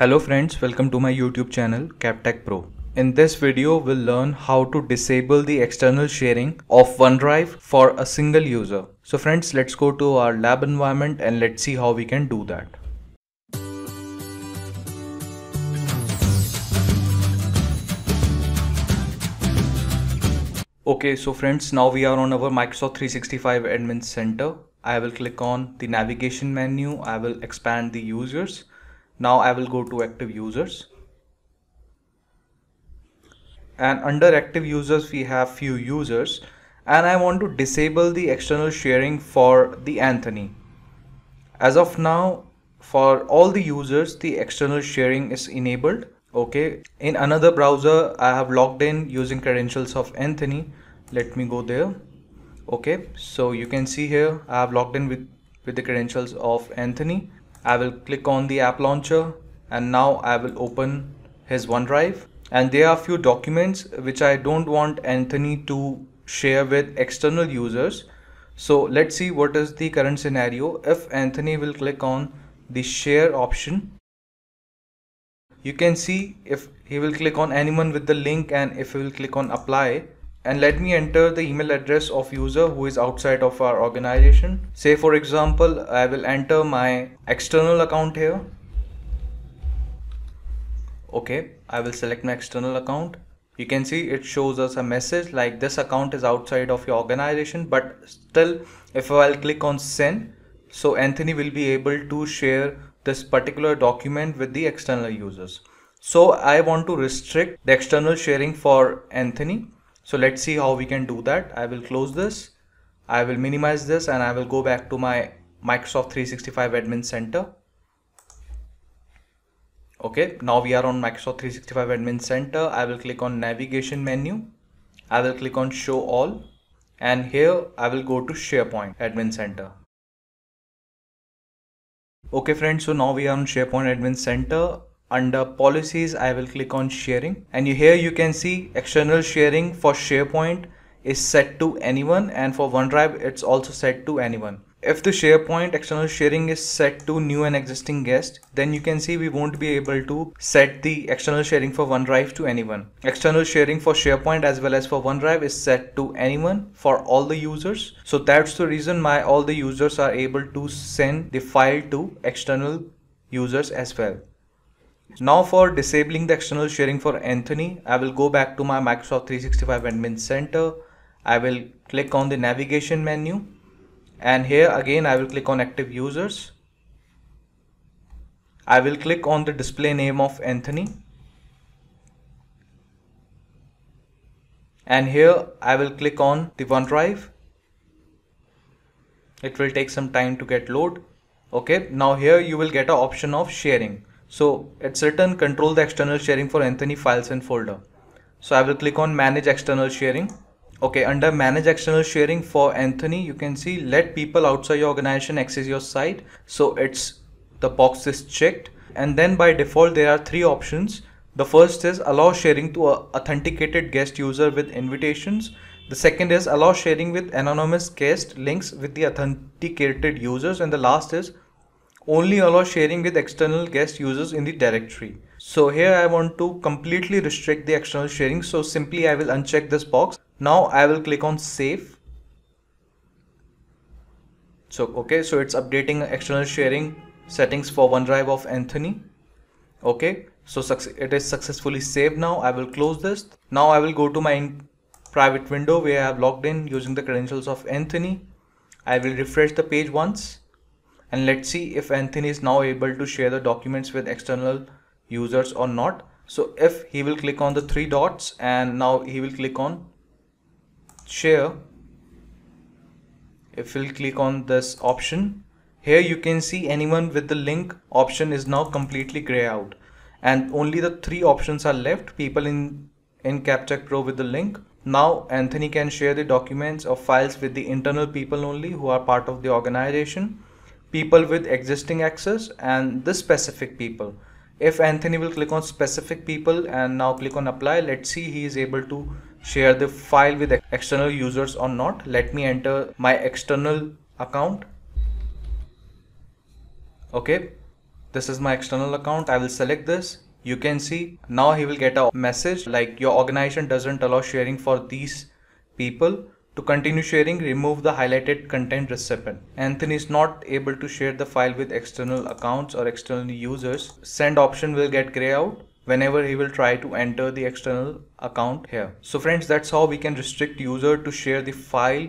Hello friends, welcome to my YouTube channel KapTech Pro. In this video, we'll learn how to disable the external sharing of OneDrive for a single user. So friends, let's go to our lab environment and let's see how we can do that. Okay, so friends, now we are on our Microsoft 365 Admin Center. I will click on the navigation menu. I will expand the users. Now I will go to active users, and under active users we have few users, and I want to disable the external sharing for the Anthony. As of now, for all the users the external sharing is enabled. Okay, in another browser I have logged in using credentials of Anthony. Let me go there. Okay, so you can see here I have logged in with the credentials of Anthony. I will click on the app launcher and now I will open his OneDrive, and there are few documents which I don't want Anthony to share with external users. So let's see what is the current scenario. If Anthony will click on the share option, you can see if he will click on anyone with the link and if he will click on apply. And let me enter the email address of user who is outside of our organization. Say for example, I will enter my external account here. Okay, I will select my external account. You can see it shows us a message like this account is outside of your organization, but still if I'll click on send, so Anthony will be able to share this particular document with the external users. So I want to restrict the external sharing for Anthony. So let's see how we can do that. I will close this, I will minimize this, and I will go back to my Microsoft 365 Admin Center. Okay, now we are on Microsoft 365 Admin Center. I will click on navigation menu. I will click on show all, and here I will go to SharePoint Admin Center. Okay friends, so now we are on SharePoint Admin Center. Under policies, I will click on sharing, and here you can see external sharing for SharePoint is set to anyone, and for OneDrive it's also set to anyone. If the SharePoint external sharing is set to new and existing guests, then you can see we won't be able to set the external sharing for OneDrive to anyone. External sharing for SharePoint as well as for OneDrive is set to anyone for all the users. So that's the reason why all the users are able to send the file to external users as well. Now for disabling the external sharing for Anthony, I will go back to my Microsoft 365 Admin Center. I will click on the navigation menu, and here again I will click on active users. I will click on the display name of Anthony, and here I will click on the OneDrive. It will take some time to get load. Okay, now here you will get an option of sharing. So it's written control the external sharing for Anthony files and folder. So I will click on manage external sharing. Okay, under manage external sharing for Anthony, you can see let people outside your organization access your site. So it's the box is checked, and then by default there are three options. The first is allow sharing to authenticated guest user with invitations. The second is allow sharing with anonymous guest links with the authenticated users, and the last is only allow sharing with external guest users in the directory. So here I want to completely restrict the external sharing. So simply I will uncheck this box. Now I will click on save. So okay, so it's updating external sharing settings for OneDrive of Anthony. Okay, so it is successfully saved. Now I will close this. Now I will go to my private window where I have logged in using the credentials of Anthony. I will refresh the page once. And let's see if Anthony is now able to share the documents with external users or not. So if he will click on the three dots, and now he will click on share. If he'll click on this option, here you can see anyone with the link option is now completely grey out, and only the three options are left. People in KapTech Pro with the link. Now Anthony can share the documents or files with the internal people only who are part of the organization, people with existing access, and the specific people. If Anthony will click on specific people and now click on apply, let's see he is able to share the file with external users or not. Let me enter my external account. Okay, This is my external account. I will select this. You can see now he will get a message like your organization doesn't allow sharing for these people. To continue sharing, remove the highlighted content recipient. Anthony is not able to share the file with external accounts or external users. Send option will get grayed out whenever he will try to enter the external account here. So friends, that's how we can restrict user to share the file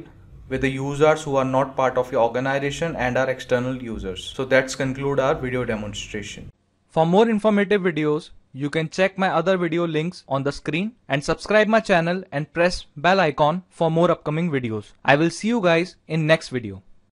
with the users who are not part of your organization and are external users. So that's conclude our video demonstration. For more informative videos, you can check my other video links on the screen and subscribe my channel and press bell icon for more upcoming videos. I will see you guys in next video.